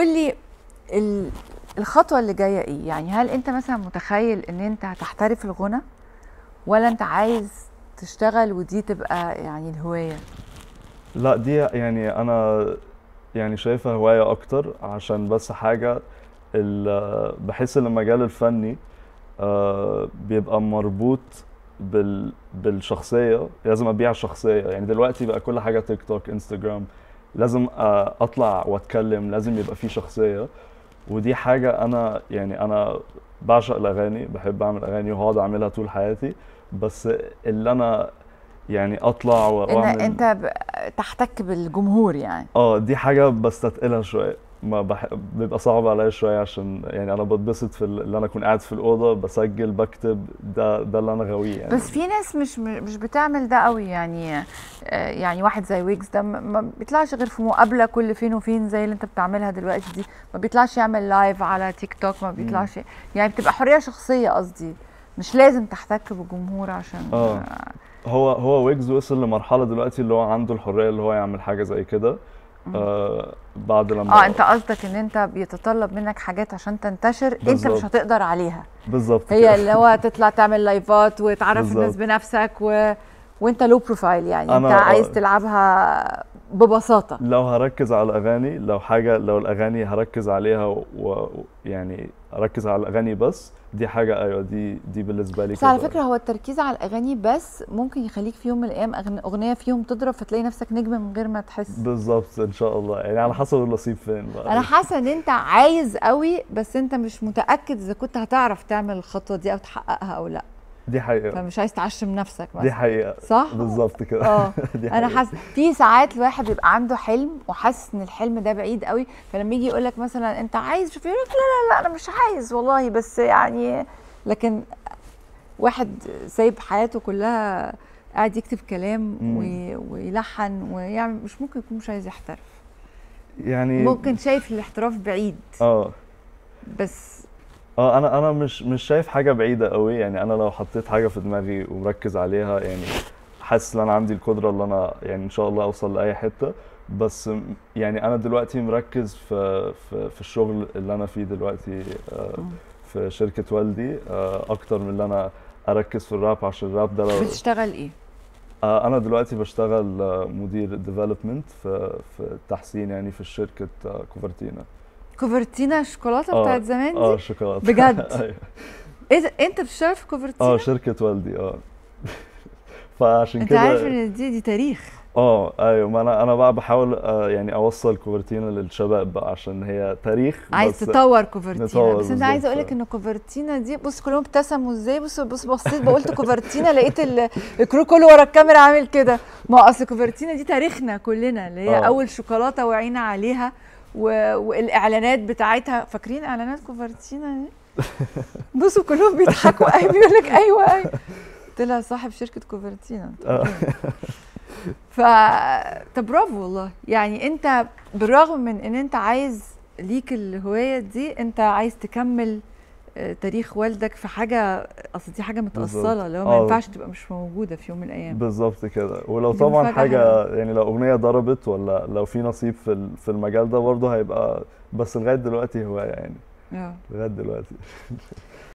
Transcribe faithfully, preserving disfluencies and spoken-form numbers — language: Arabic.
قول لي الخطوه اللي جايه ايه؟ يعني هل انت مثلا متخيل ان انت هتحترف الغنى، ولا انت عايز تشتغل ودي تبقى يعني الهوايه؟ لا دي يعني انا يعني شايفها هوايه اكتر، عشان بس حاجه بحس ان المجال الفني بيبقى مربوط بال بالشخصيه، لازم ابيع الشخصيه. يعني دلوقتي بقى كل حاجه تيك توك انستجرام، لازم اطلع واتكلم، لازم يبقى في شخصيه. ودي حاجه انا يعني انا بعشق الاغاني، بحب اعمل اغاني وهقعد اعملها طول حياتي، بس اللي انا يعني اطلع واعمل انت انت تحتك بالجمهور يعني. اه دي حاجه بستثقلها شويه، ما بح... بيبقى صعب عليا شويه، عشان يعني انا بتبسط في اللي انا اكون قاعد في الاوضه بسجل بكتب، ده ده اللي انا غاويه يعني. بس في ناس مش مش بتعمل ده قوي يعني. يعني واحد زي ويجز ده ما بيطلعش غير في مقابله كل فين وفين زي اللي انت بتعملها دلوقتي دي، ما بيطلعش يعمل لايف على تيك توك، ما بيطلعش م. يعني بتبقى حريه شخصيه، قصدي مش لازم تحتك بالجمهور عشان آه. هو هو ويجز وصل لمرحله دلوقتي اللي هو عنده الحريه اللي هو يعمل حاجه زي كده. آه بعد لما اه انت قصدك ان انت بيتطلب منك حاجات عشان تنتشر بالزبط. انت مش هتقدر عليها بالظبط، هي اللي هو تطلع تعمل لايفات وتعرف بالزبط. الناس بنفسك و... وانت لو بروفايل يعني انت عايز آه تلعبها ببساطه. لو هركز على الاغاني، لو حاجه لو الاغاني هركز عليها ويعني و... اركز على الاغاني بس، دي حاجه ايوه دي دي بالنسبه لي. بس على فكره هو التركيز على الاغاني بس ممكن يخليك في يوم من الايام اغنيه فيهم تضرب، فتلاقي نفسك نجم من غير ما تحس. بالظبط ان شاء الله، يعني على حسب النصيب فين بقى. انا حاسه ان انت عايز قوي، بس انت مش متاكد اذا كنت هتعرف تعمل الخطوه دي او تحققها او لا. دي حقيقه، فمش عايز تعشم نفسك مثلا. دي حقيقه صح بالظبط كده. اه انا حاسه في ساعات الواحد بيبقى عنده حلم وحاسس ان الحلم ده بعيد قوي، فلما يجي يقول لك مثلا انت عايز شوف، يقول لك لا لا لا انا مش عايز والله، بس يعني لكن واحد سايب حياته كلها قاعد يكتب كلام وي... ويلحن ويعمل، مش ممكن يكون مش عايز يحترف يعني، ممكن شايف الاحتراف بعيد. اه بس اه انا انا مش مش شايف حاجه بعيده قوي يعني. انا لو حطيت حاجه في دماغي ومركز عليها، يعني حاسس ان انا عندي القدره اللي انا يعني ان شاء الله اوصل لاي حته. بس يعني انا دلوقتي مركز في في, في الشغل اللي انا فيه دلوقتي في شركه والدي اكتر من اللي انا اركز في الراب، عشان الراب ده لو بتشتغل ايه؟ انا دلوقتي بشتغل مدير ديفلوبمنت في في التحسين يعني في شركه كوفرتينا. كوفرتينا الشوكولاته بتاعت زمان دي؟ اه شوكولاته بجد؟ ايه انت بتشتغل في كوفرتينا؟ اه شركه والدي اه فعشان كده انت عارف ان دي دي تاريخ. اه ايوه، ما انا انا بقى بحاول آه يعني اوصل كوفرتينا للشباب بقى، عشان هي تاريخ. عايز تطور كوفرتينا، بس انا عايزه اقول لك ان كوفرتينا دي بص كلهم ابتسموا ازاي. بص بص بصيت بقولت كوفرتينا لقيت الكرو كله ورا الكاميرا عامل كده. ما اصل كوفرتينا دي تاريخنا كلنا، اللي هي أوه. اول شوكولاته وعينا عليها و... والاعلانات بتاعتها. فاكرين اعلانات كوفرتينا دي؟ بصوا كلهم بيضحكوا اي بيقول لك ايوه ايوه طلع صاحب شركه كوفرتينا. ف طب برافو والله، يعني انت بالرغم من ان انت عايز ليك الهوايه دي، انت عايز تكمل تاريخ والدك في حاجه، اصل دي حاجه متاصله اللي هو ما ينفعش تبقى مش موجوده في يوم من الايام. بالظبط كده، ولو طبعا حاجه يعني لو اغنيه ضربت ولا لو في نصيب في في المجال ده برضه هيبقى، بس لغايه دلوقتي هوايه يعني. اه لغايه دلوقتي.